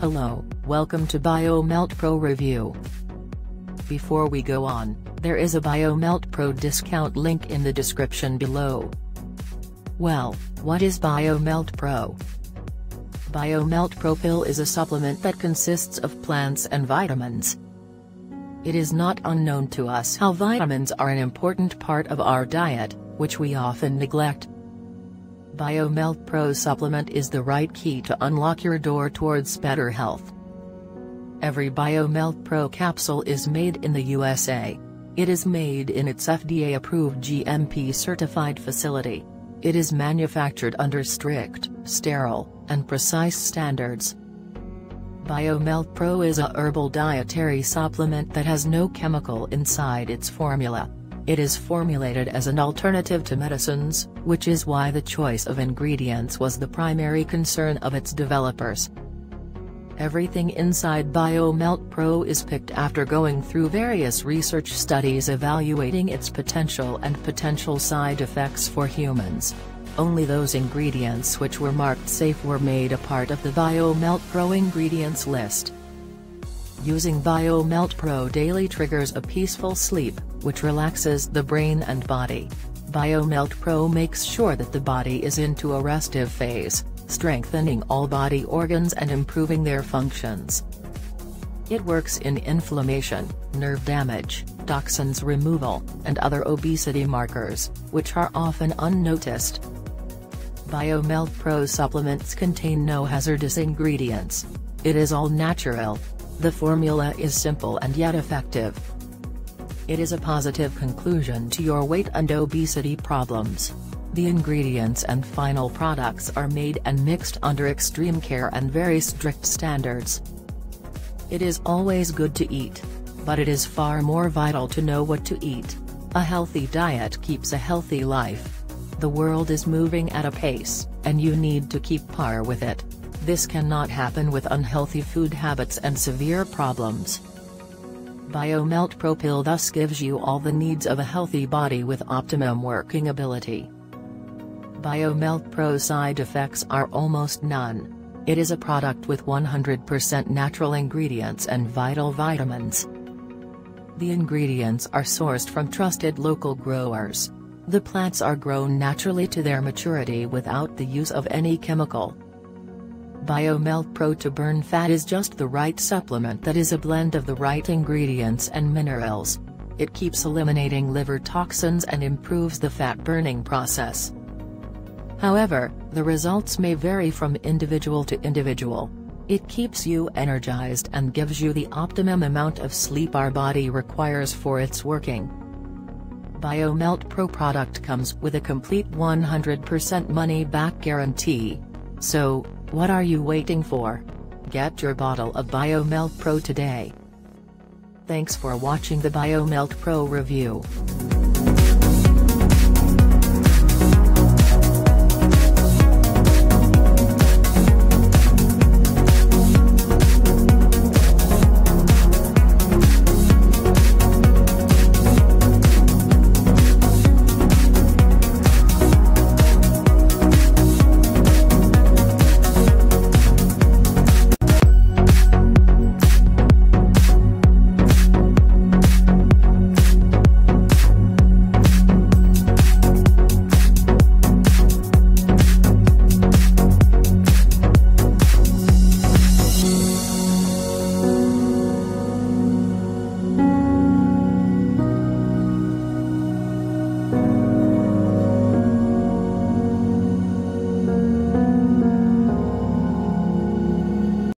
Hello, welcome to BioMelt Pro review. Before we go on, there is a BioMelt Pro discount link in the description below. Well, what is BioMelt Pro? BioMelt Pro pill is a supplement that consists of plants and vitamins. It is not unknown to us how vitamins are an important part of our diet, which we often neglect. BioMelt Pro supplement is the right key to unlock your door towards better health. Every BioMelt Pro capsule is made in the USA. It is made in its FDA-approved GMP-certified facility. It is manufactured under strict, sterile, and precise standards. BioMelt Pro is a herbal dietary supplement that has no chemical inside its formula. It is formulated as an alternative to medicines, which is why the choice of ingredients was the primary concern of its developers. Everything inside BioMelt Pro is picked after going through various research studies evaluating its potential and potential side effects for humans. Only those ingredients which were marked safe were made a part of the BioMelt Pro ingredients list. Using BioMelt Pro daily triggers a peaceful sleep, which relaxes the brain and body. BioMelt Pro makes sure that the body is into a restive phase, strengthening all body organs and improving their functions. It works in inflammation, nerve damage, toxins removal, and other obesity markers, which are often unnoticed. BioMelt Pro supplements contain no hazardous ingredients. It is all natural. The formula is simple and yet effective. It is a positive conclusion to your weight and obesity problems. The ingredients and final products are made and mixed under extreme care and very strict standards. It is always good to eat, but it is far more vital to know what to eat. A healthy diet keeps a healthy life. The world is moving at a pace, and you need to keep par with it. This cannot happen with unhealthy food habits and severe problems. BioMelt Pro pill thus gives you all the needs of a healthy body with optimum working ability. BioMelt Pro side effects are almost none. It is a product with 100% natural ingredients and vital vitamins. The ingredients are sourced from trusted local growers. The plants are grown naturally to their maturity without the use of any chemical. BioMelt Pro to burn fat is just the right supplement that is a blend of the right ingredients and minerals. It keeps eliminating liver toxins and improves the fat burning process. However, the results may vary from individual to individual. It keeps you energized and gives you the optimum amount of sleep our body requires for its working. BioMelt Pro product comes with a complete 100% money-back guarantee. So, what are you waiting for? Get your bottle of BioMelt Pro today. Thanks for watching the BioMelt Pro review.